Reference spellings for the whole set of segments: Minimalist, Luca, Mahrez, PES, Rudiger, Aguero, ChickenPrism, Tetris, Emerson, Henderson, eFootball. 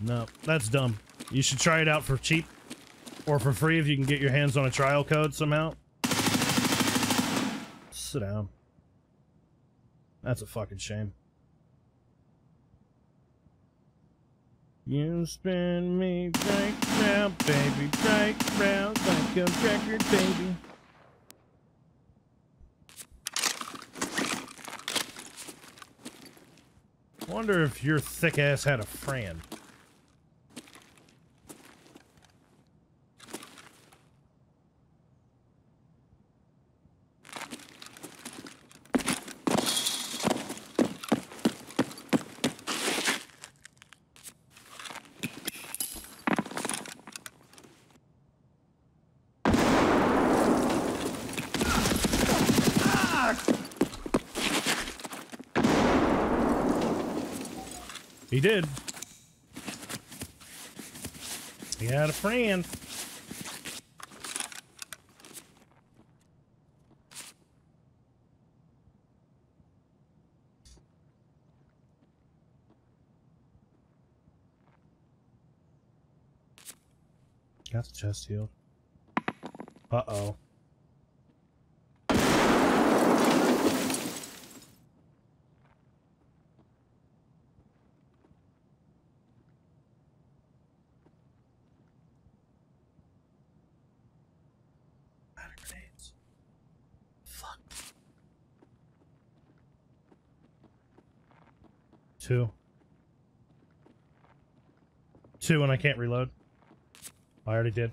No, that's dumb. You should try it out for cheap or for free if you can get your hands on a trial code somehow. Sit down. That's a fucking shame. You spin me right round, baby, right round like a record, baby. Wonder if your thick ass had a friend. He did. He had a friend. Got the chest healed. Uh-oh. Two and I can't reload. I already did.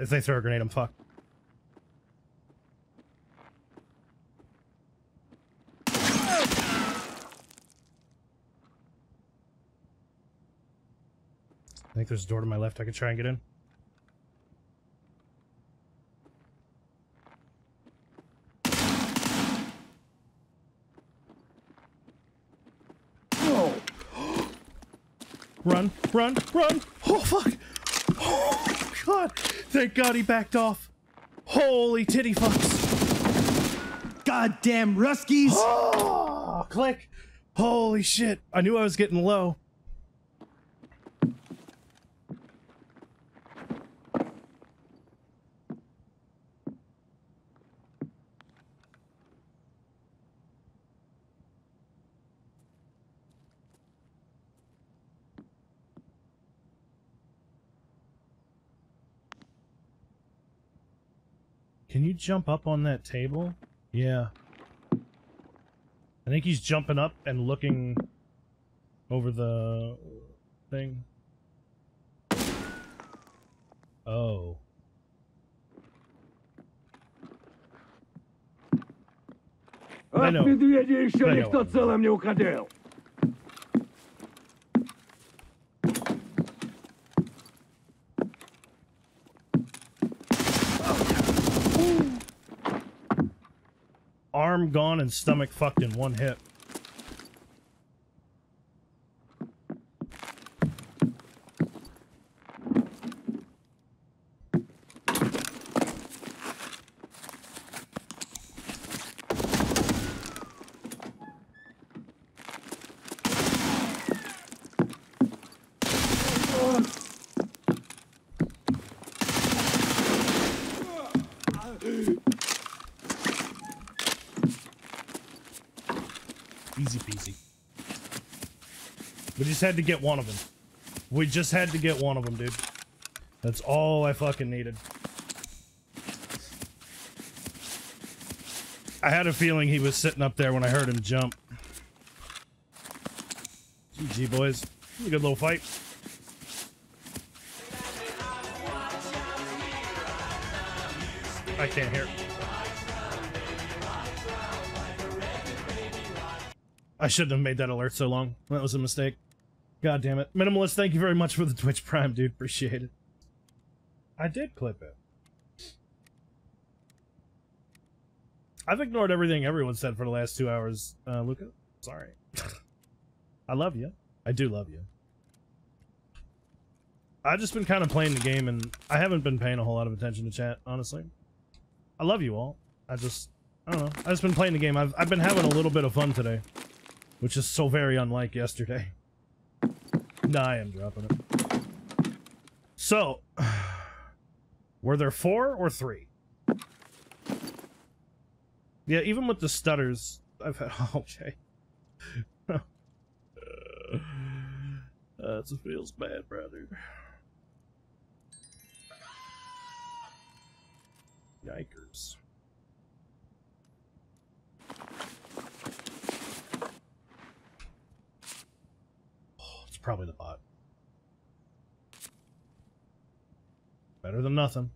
If they throw a grenade, I'm fucked. I think there's a door to my left I can try and get in. Oh. Run, run, run! Oh, fuck! Oh. God. Thank God he backed off. Holy titty fucks. Goddamn Ruskies. Oh, click. Holy shit. I knew I was getting low. Can you jump up on that table? Yeah. I think he's jumping up and looking over the thing. Oh. I know. Arm gone and stomach fucked in one hit. Had to get one of them. We just had to get one of them, dude. That's all I fucking needed. I had a feeling he was sitting up there when I heard him jump. GG, boys. Good little fight. I can't hear. I shouldn't have made that alert so long. That was a mistake. God damn it. Minimalist, thank you very much for the Twitch Prime, dude. Appreciate it. I did clip it. I've ignored everything everyone said for the last 2 hours, Luca. Sorry. I love you. I do love you. I've just been kind of playing the game, and I haven't been paying a whole lot of attention to chat, honestly. I love you all. I don't know. I've just been playing the game. I've been having a little bit of fun today, which is so very unlike yesterday. Nah, I am dropping it. So, were there 4 or 3? Yeah, even with the stutters, I've had... Okay. It feels bad, brother. Yikers. Oh, it's probably the bot. Better than nothing.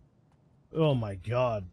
Oh my god.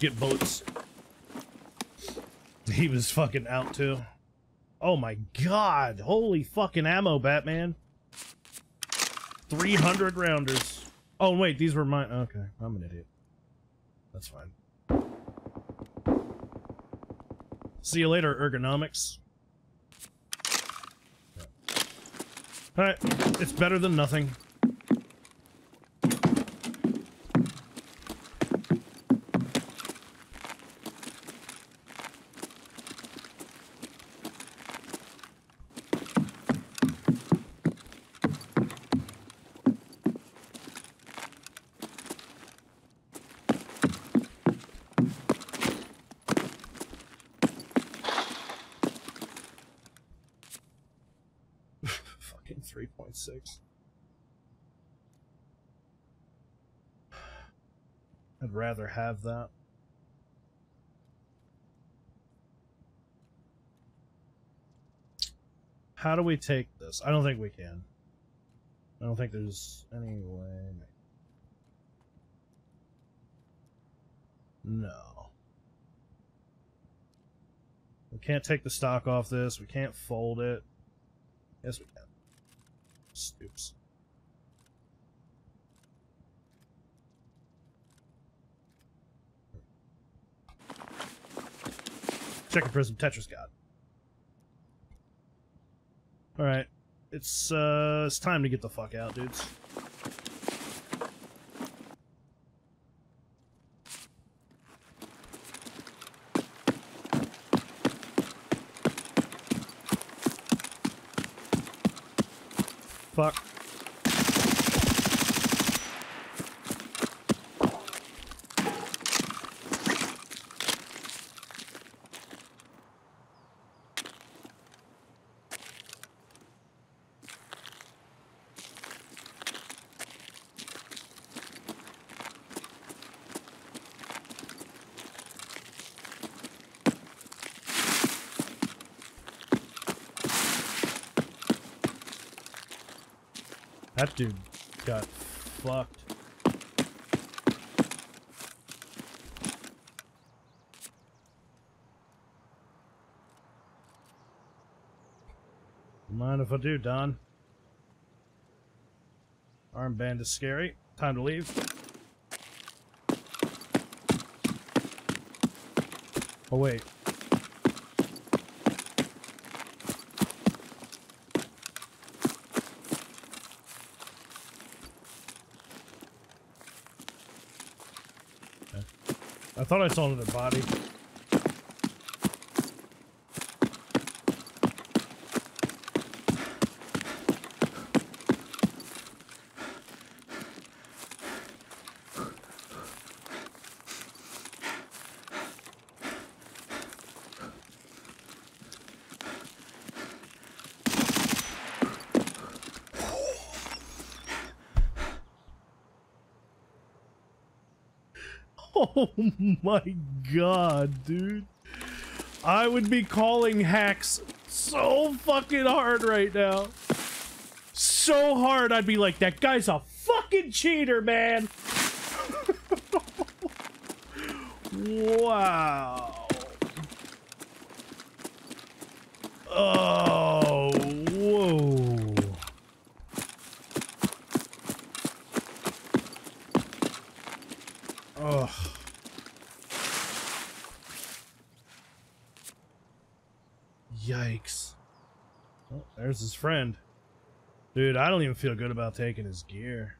Get bullets. He was fucking out too. Oh my god, holy fucking ammo, Batman. 300 rounders. Oh wait, these were mine. Okay, I'm an idiot. That's fine. See you later, ergonomics. All right, it's better than nothing. I'd rather have that. How do we take this? I don't think we can. I don't think there's any way. No. We can't take the stock off this. We can't fold it. Yes, we can. Oops. ChickenPrism, Tetris God. Alright. It's time to get the fuck out, dudes. Fuck. That dude got fucked. Mind if I do, Don? Armband is scary. Time to leave. Oh, wait. I thought I saw another body. Oh my god, dude. I would be calling hacks so fucking hard right now. So hard, I'd be like, that guy's a fucking cheater, man. Wow. Oh, whoa. Ugh. Yikes. Oh, there's his friend. Dude, I don't even feel good about taking his gear.